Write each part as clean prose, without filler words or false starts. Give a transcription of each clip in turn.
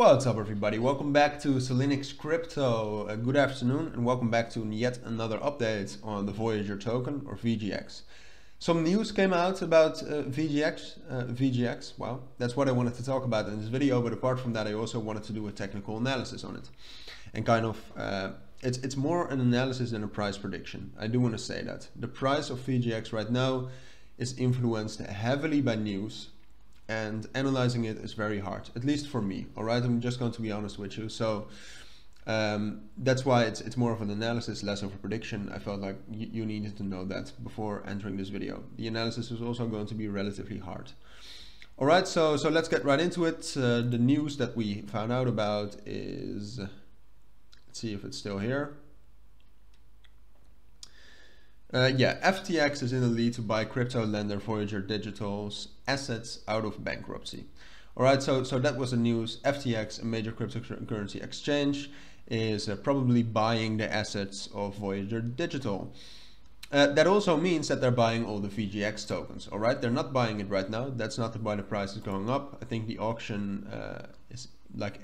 What's up, everybody? Welcome back to Selenix Crypto. Good afternoon and welcome back to yet another update on the Voyager token, or VGX. Some news came out about VGX. Well, that's what I wanted to talk about in this video, but apart from that, I also wanted to do a technical analysis on it. And kind of, it's more an analysis than a price prediction. I do want to say that. The price of VGX right now is influenced heavily by news, and analyzing it is very hard, at least for me. All right, I'm just going to be honest with you. So that's why it's more of an analysis, less of a prediction. I felt like you needed to know that before entering this video. The analysis is also going to be relatively hard. All right, so let's get right into it. The news that we found out about is, let's see if it's still here. Yeah, FTX is in the lead to buy crypto lender Voyager Digital's assets out of bankruptcy. All right, so that was the news. FTX, a major cryptocurrency exchange, is probably buying the assets of Voyager Digital. That also means that they're buying all the VGX tokens. All right, they're not buying it right now. That's not why the price is going up. I think the auction is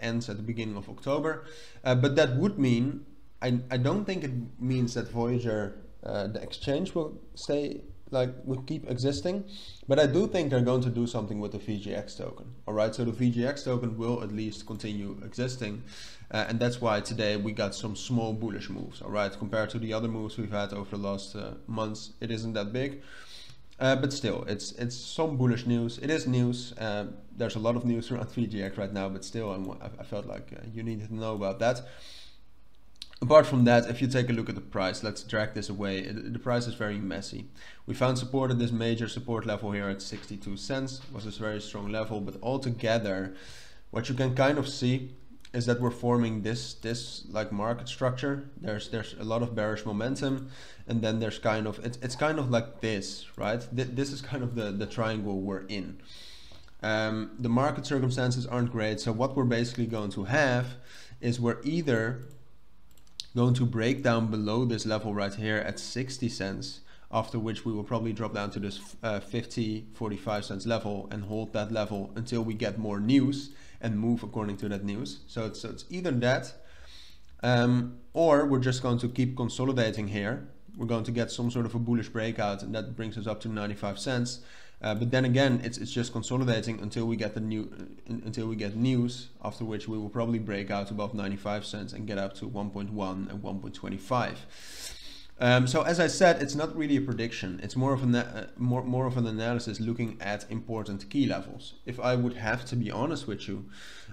ends at the beginning of October, but that would mean, I don't think it means that Voyager, the exchange, will stay, will keep existing, but I do think they're going to do something with the VGX token. All right, so the VGX token will at least continue existing, and that's why today we got some small bullish moves. All right, compared to the other moves we've had over the last months, it isn't that big, but still, it's some bullish news. It is news. There's a lot of news around VGX right now, but still, I felt like you needed to know about that. Apart from that, if you take a look at the price, let's drag this away. The price is very messy. We found support at this major support level here at 62 cents, was this very strong level, but altogether, what you can kind of see is that we're forming this market structure. There's a lot of bearish momentum, and then there's kind of, it's kind of like this, right? This is kind of the triangle we're in. The market circumstances aren't great, so what we're basically going to have is we're either going to break down below this level right here at 60 cents, after which we will probably drop down to this 45 cents level and hold that level until we get more news and move according to that news. So it's either that, or we're just going to keep consolidating here. We're going to get some sort of a bullish breakout, and that brings us up to 95 cents. But then again, it's just consolidating until we get news, after which we will probably break out above 95 cents and get up to 1.1 and 1.25. So as I said, it's not really a prediction. It's more of an analysis looking at important key levels. If I would have to be honest with you,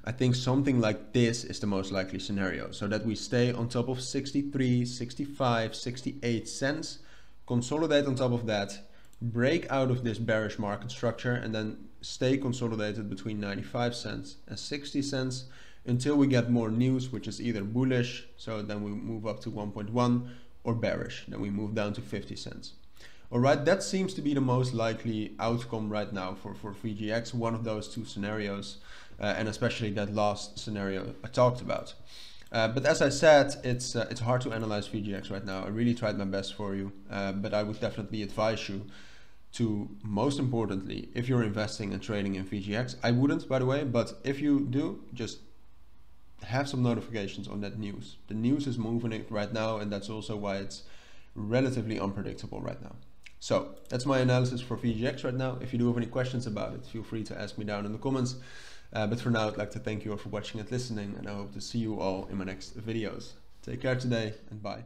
I think something like this is the most likely scenario, so that we stay on top of 63, 65, 68 cents, consolidate on top of that, break out of this bearish market structure, and then stay consolidated between 95 cents and 60 cents until we get more news, which is either bullish, so then we move up to 1.1, or bearish, then we move down to 50 cents. All right, that seems to be the most likely outcome right now for VGX, one of those two scenarios, and especially that last scenario I talked about. But as I said, it's hard to analyze VGX right now. I really tried my best for you, but I would definitely advise you to, most importantly, if you're investing and trading in VGX, I wouldn't, by the way, but if you do, just have some notifications on that news. The news is moving it right now, and that's also why it's relatively unpredictable right now. So that's my analysis for VGX right now. If you do have any questions about it, feel free to ask me down in the comments. But for now, I'd like to thank you all for watching and listening, and I hope to see you all in my next videos. Take care today, and bye.